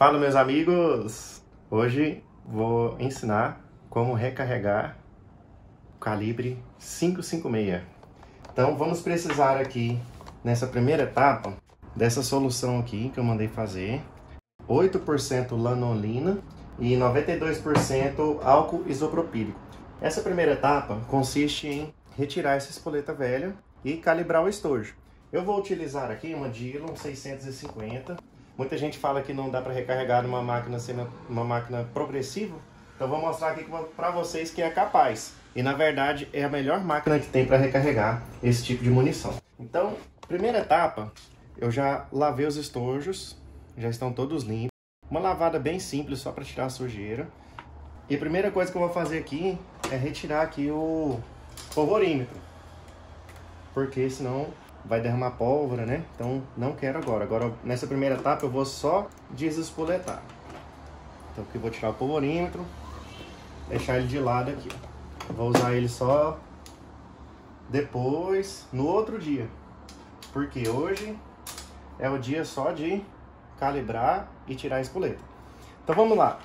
Fala, meus amigos! Hoje vou ensinar como recarregar o calibre 556. Então vamos precisar aqui, nessa primeira etapa, dessa solução aqui que eu mandei fazer. 8% lanolina e 92% álcool isopropílico. Essa primeira etapa consiste em retirar essa espoleta velha e calibrar o estojo. Eu vou utilizar aqui uma Dillon 650. Muita gente fala que não dá para recarregar numa máquina sendo uma máquina progressiva. Então vou mostrar aqui para vocês que é capaz. E na verdade é a melhor máquina que tem para recarregar esse tipo de munição. Então, primeira etapa, eu já lavei os estojos, já estão todos limpos. Uma lavada bem simples só para tirar a sujeira. E a primeira coisa que eu vou fazer aqui é retirar aqui o polvorímetro. Porque senão vai derramar pólvora, né? Então não quero agora. Agora, nessa primeira etapa, eu vou só desespoletar. Então aqui eu vou tirar o polvorímetro, deixar ele de lado aqui. Eu vou usar ele só depois, no outro dia. Porque hoje é o dia só de calibrar e tirar a espoleta. Então vamos lá.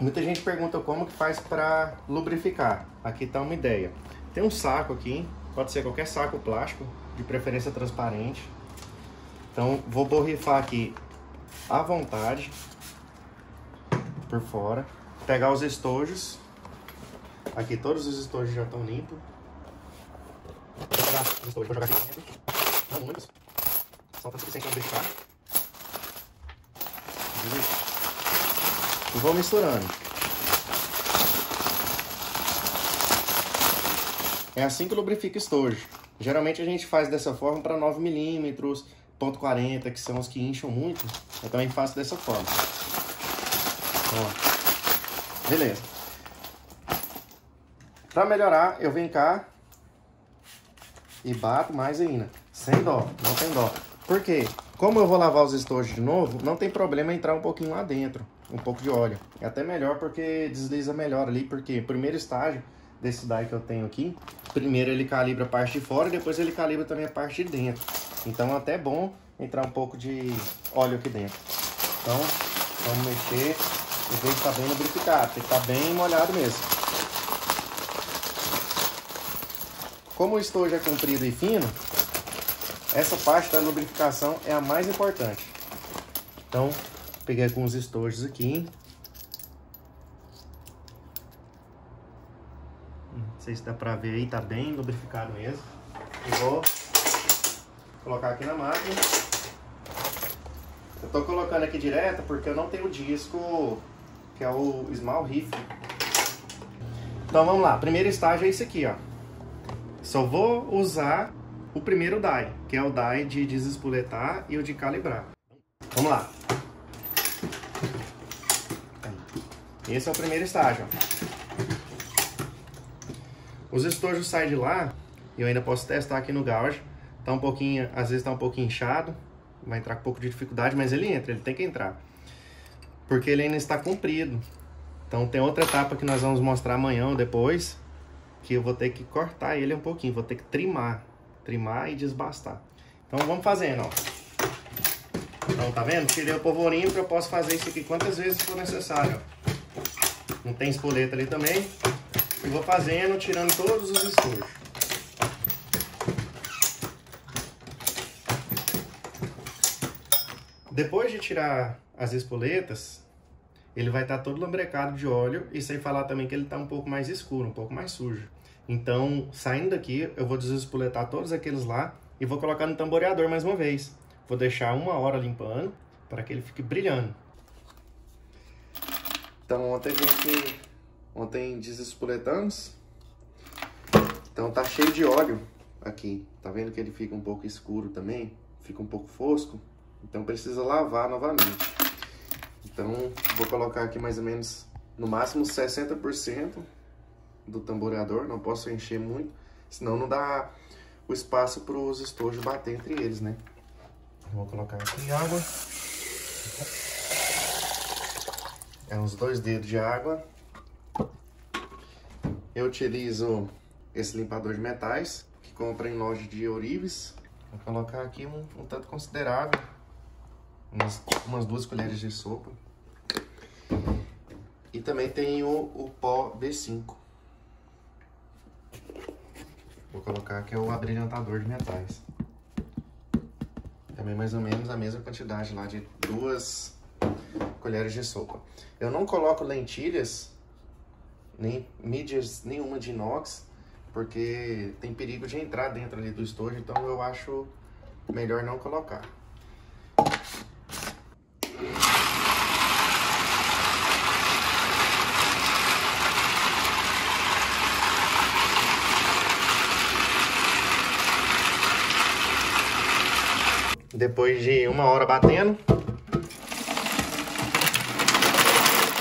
Muita gente pergunta como que faz para lubrificar. Aqui tá uma ideia. Tem um saco aqui, pode ser qualquer saco plástico, de preferência transparente. Então vou borrifar aqui à vontade por fora. Pegar os estojos. Aqui todos os estojos já estão limpos. Pegar os estojos, vou jogar aqui dentro. Não muitos. Só para suficiente lubrificar. E vou misturando. É assim que lubrifica o estojo. Geralmente a gente faz dessa forma para 9mm, .40, que são os que incham muito. Eu também faço dessa forma. Ó. Beleza. Para melhorar, eu venho cá e bato mais ainda. Sem dó, não tem dó. Por quê? Como eu vou lavar os estojos de novo, não tem problema entrar um pouquinho lá dentro. Um pouco de óleo. É até melhor porque desliza melhor ali, porque o primeiro estágio desse daí que eu tenho aqui, primeiro ele calibra a parte de fora e depois ele calibra também a parte de dentro. Então é até bom entrar um pouco de óleo aqui dentro. Então vamos mexer e ver se tá bem lubrificado, porque tá bem molhado mesmo. Como o estojo é comprido e fino, essa parte da lubrificação é a mais importante. Então peguei alguns estojos aqui. Não sei se dá pra ver aí, tá bem lubrificado mesmo. E vou colocar aqui na máquina. Eu tô colocando aqui direto porque eu não tenho o disco, que é o small rifle. Então vamos lá, primeiro estágio é esse aqui, ó. Só vou usar o primeiro die, que é o die de desespoletar e o de calibrar. Vamos lá. Esse é o primeiro estágio, ó. Os estojos saem de lá, e eu ainda posso testar aqui no gauge. Tá um pouquinho, às vezes tá um pouquinho inchado, vai entrar com um pouco de dificuldade, mas ele entra, ele tem que entrar. Porque ele ainda está comprido. Então tem outra etapa que nós vamos mostrar amanhã ou depois, que eu vou ter que cortar ele um pouquinho, vou ter que trimar. Trimar e desbastar. Então vamos fazendo, ó. Então tá vendo? Tirei o polvorinho, que eu posso fazer isso aqui quantas vezes for necessário, ó. Não tem espoleta ali também. E vou fazendo, tirando todos os estojos. Depois de tirar as espoletas, ele vai estar todo lambrecado de óleo. E sem falar também que ele está um pouco mais escuro, um pouco mais sujo. Então, saindo daqui, eu vou desespoletar todos aqueles lá. E vou colocar no tamboreador mais uma vez. Vou deixar 1 hora limpando, para que ele fique brilhando. Então, Ontem desespoletamos, então tá cheio de óleo aqui, tá vendo que ele fica um pouco escuro também, fica um pouco fosco, então precisa lavar novamente. Então vou colocar aqui mais ou menos, no máximo 60% do tamboreador, não posso encher muito, senão não dá o espaço para os estojos bater entre eles, né? Vou colocar aqui água, é uns 2 dedos de água. Eu utilizo esse limpador de metais, que compra em loja de ourives. Vou colocar aqui um tanto considerável, umas 2 colheres de sopa. E também tem o pó B5. Vou colocar que é o abrilhantador de metais. Também mais ou menos a mesma quantidade lá de 2 colheres de sopa. Eu não coloco lentilhas, nem mídias nenhuma de inox, porque tem perigo de entrar dentro ali do estojo, então eu acho melhor não colocar. Depois de 1 hora batendo,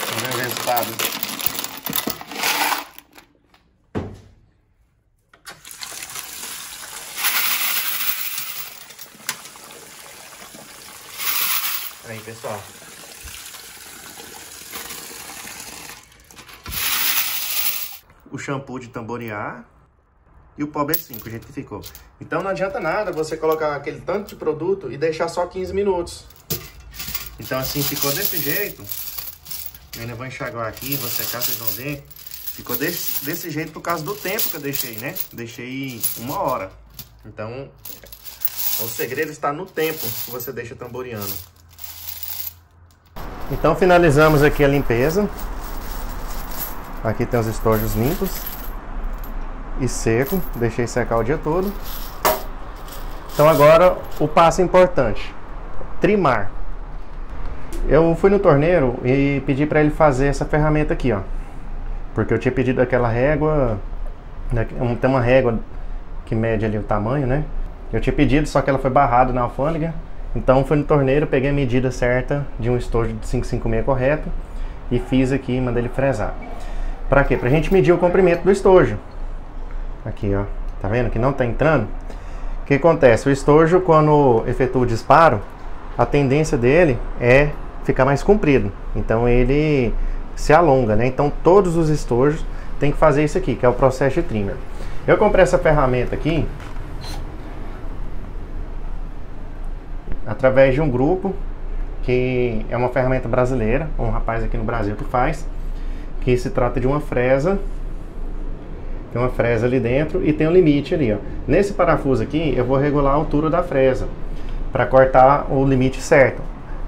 vamos ver o resultado. Aí, pessoal. O shampoo de tamborear. E o pó B5, o jeito que ficou. Então não adianta nada você colocar aquele tanto de produto e deixar só 15 minutos. Então assim, ficou desse jeito. Eu ainda vou enxaguar aqui, vou secar, vocês vão ver. Ficou desse jeito por causa do tempo que eu deixei, né? Deixei 1 hora. Então, o segredo está no tempo que você deixa tamboreando. Então finalizamos aqui a limpeza. Aqui tem os estojos limpos e seco, deixei secar o dia todo. Então agora o passo importante, trimar. Eu fui no torneiro e pedi para ele fazer essa ferramenta aqui, ó, porque eu tinha pedido aquela régua, tem uma régua que mede ali o tamanho, né? Eu tinha pedido, só que ela foi barrada na alfândega. Então fui no torneiro, peguei a medida certa de um estojo de 556 correto e fiz aqui e mandei ele fresar. Para quê? Pra gente medir o comprimento do estojo. Aqui, ó, tá vendo que não tá entrando? O que acontece? O estojo, quando efetua o disparo, a tendência dele é ficar mais comprido, então ele se alonga, né? Então todos os estojos tem que fazer isso aqui, que é o processo de trimmer. Eu comprei essa ferramenta aqui através de um grupo que é uma ferramenta brasileira, um rapaz aqui no Brasil que faz, que se trata de uma fresa. Tem uma fresa ali dentro e tem um limite ali, ó. Nesse parafuso aqui eu vou regular a altura da fresa para cortar o limite certo.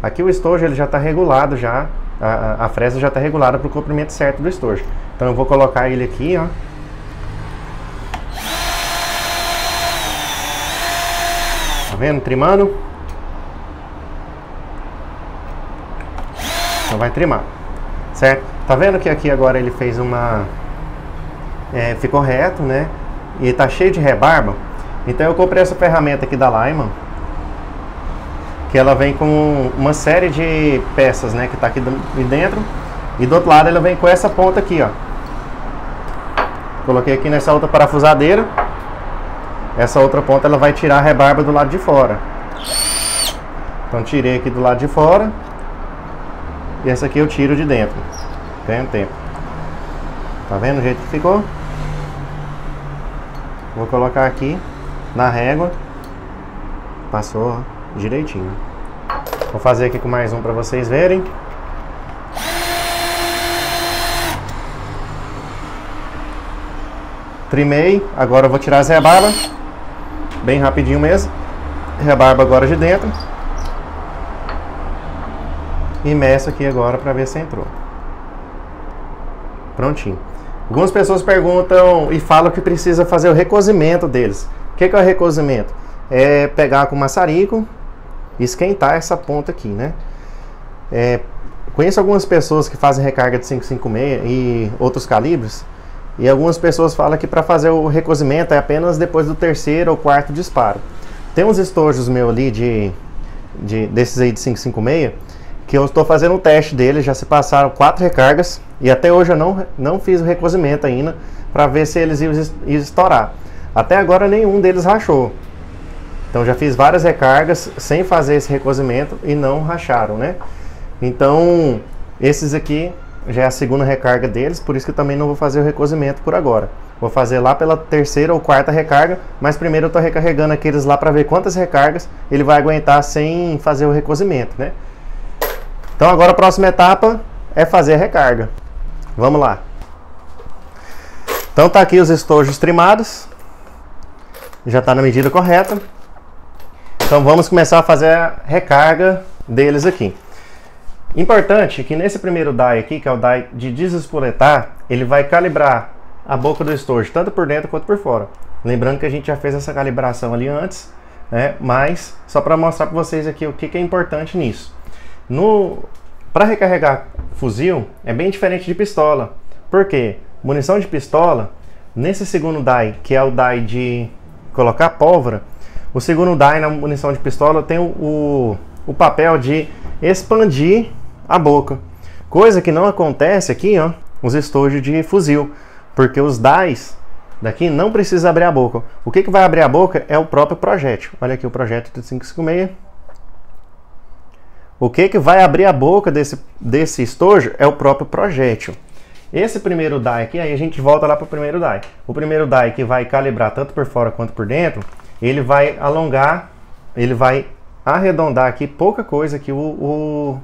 Aqui o estojo ele já está regulado, já a fresa já está regulada para o comprimento certo do estojo. Então eu vou colocar ele aqui, ó. Tá vendo? Trimando. Então vai trimar, certo? Tá vendo que aqui agora ele fez uma... ficou reto, né? E tá cheio de rebarba. Então eu comprei essa ferramenta aqui da Lyman, que ela vem com uma série de peças, né? Que tá aqui dentro. E do outro lado ela vem com essa ponta aqui, ó. Coloquei aqui nessa outra parafusadeira. Essa outra ponta ela vai tirar a rebarba do lado de fora. Então tirei aqui do lado de fora. E essa aqui eu tiro de dentro. Tem um tempo. Tá vendo o jeito que ficou? Vou colocar aqui na régua. Passou direitinho. Vou fazer aqui com mais um para vocês verem. Trimei. Agora eu vou tirar as rebarbas. Bem rapidinho mesmo. Rebarba agora de dentro. E meço aqui agora para ver se entrou. Prontinho. Algumas pessoas perguntam e falam que precisa fazer o recozimento deles. O que é o recozimento? É pegar com maçarico e esquentar essa ponta aqui, né? Conheço algumas pessoas que fazem recarga de 556 e outros calibres. E algumas pessoas falam que para fazer o recozimento é apenas depois do 3º ou 4º disparo. Tem uns estojos meus ali desses aí de 556 que eu estou fazendo um teste dele, já se passaram 4 recargas e até hoje eu não fiz o recozimento ainda para ver se eles iam estourar. Até agora nenhum deles rachou. Então já fiz várias recargas sem fazer esse recozimento e não racharam, né? Então esses aqui já é a 2ª recarga deles, por isso que eu também não vou fazer o recozimento por agora. Vou fazer lá pela 3ª ou 4ª recarga, mas primeiro eu tô recarregando aqueles lá para ver quantas recargas ele vai aguentar sem fazer o recozimento, né? Então agora a próxima etapa é fazer a recarga. Vamos lá. Então tá aqui os estojos trimados. Já tá na medida correta. Então vamos começar a fazer a recarga deles aqui. Importante que nesse primeiro die aqui, que é o die de desespoletar, ele vai calibrar a boca do estojo, tanto por dentro quanto por fora. Lembrando que a gente já fez essa calibração ali antes, né? Mas só para mostrar para vocês aqui o que é importante nisso. Para recarregar fuzil é bem diferente de pistola. Por quê? Munição de pistola, nesse segundo die, que é o die de colocar pólvora, o segundo die na munição de pistola tem o papel de expandir a boca. Coisa que não acontece aqui, ó, nos estojos de fuzil. Porque os dies daqui não precisa abrir a boca. O que vai abrir a boca é o próprio projétil. Olha aqui o projétil de 556. O que vai abrir a boca desse estojo é o próprio projétil. Esse primeiro die aqui, aí a gente volta lá para o primeiro die. O primeiro die que vai calibrar tanto por fora quanto por dentro, ele vai alongar, ele vai arredondar aqui pouca coisa aqui o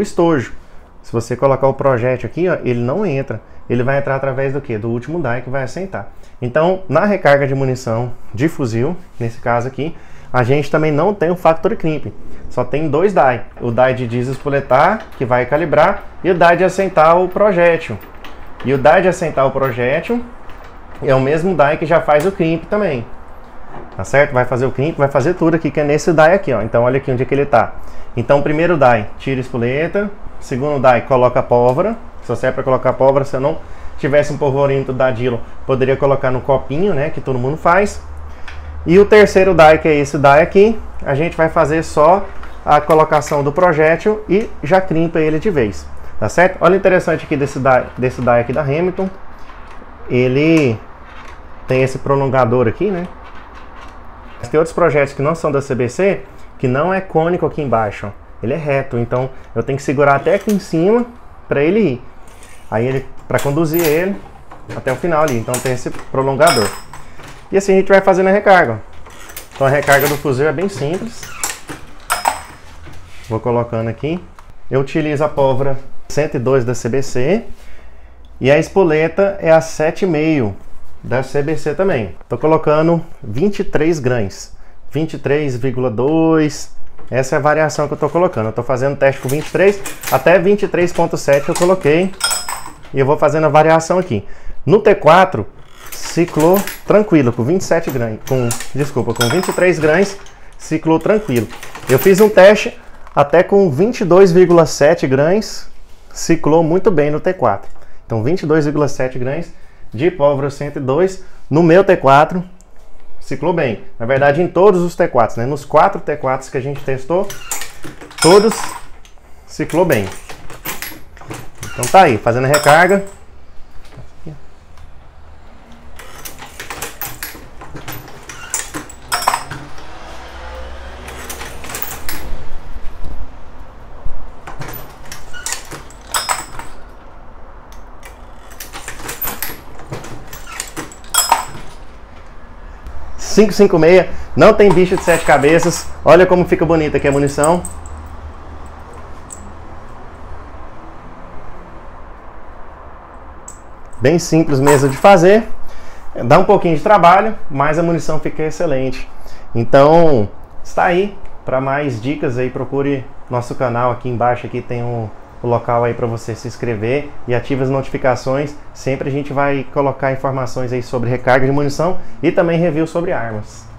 estojo. Se você colocar o projétil aqui, ó, ele não entra. Ele vai entrar através do quê? Do último die que vai assentar. Então, na recarga de munição de fuzil, nesse caso aqui, a gente também não tem o factory crimp. Só tem dois die. O die de desespoletar, que vai calibrar, e o die de assentar o projétil. E o die de assentar o projétil é o mesmo die que já faz o crimp também. Tá certo? Vai fazer o crimp, vai fazer tudo aqui, que é nesse die aqui, ó. Então, olha aqui onde é que ele tá. Então, primeiro die, tira a espoleta. Segundo die, coloca a pólvora. Se você é para colocar pólvora, se eu não tivesse um polvorinho da Dillon, poderia colocar no copinho, né, que todo mundo faz. E o terceiro die, que é esse die aqui, a gente vai fazer só a colocação do projétil e já crimpa ele de vez, tá certo? Olha o interessante aqui desse die aqui da Remington. Ele tem esse prolongador aqui, né? Mas tem outros projéteis que não são da CBC, que não é cônico aqui embaixo, ó. Ele é reto, então eu tenho que segurar até aqui em cima para ele ir. Aí ele, para conduzir ele até o final ali, então tem esse prolongador. E assim a gente vai fazendo a recarga. Então a recarga do fuzil é bem simples. Vou colocando aqui. Eu utilizo a pólvora 102 da CBC. E a espoleta é a 7,5 da CBC também. Tô colocando 23 grãs. 23,2... Essa é a variação que eu estou colocando. Eu estou fazendo teste com 23, até 23,7 eu coloquei. E eu vou fazendo a variação aqui. No T4, ciclou tranquilo, com 27 grãs. Desculpa, com 23 grãs, ciclou tranquilo. Eu fiz um teste até com 22,7 grãs, ciclou muito bem no T4. Então, 22,7 grãs de pólvora 102 no meu T4. Ciclou bem. Na verdade, em todos os T4s, né? Nos 4 T4s que a gente testou, todos ciclou bem. Então tá aí, fazendo a recarga. .556, não tem bicho de 7 cabeças. Olha como fica bonita aqui a munição. Bem simples mesmo de fazer. Dá um pouquinho de trabalho, mas a munição fica excelente. Então, está aí. Para mais dicas aí, procure nosso canal aqui embaixo. Aqui tem o local aí para você se inscrever e ative as notificações. Sempre a gente vai colocar informações aí sobre recarga de munição e também review sobre armas.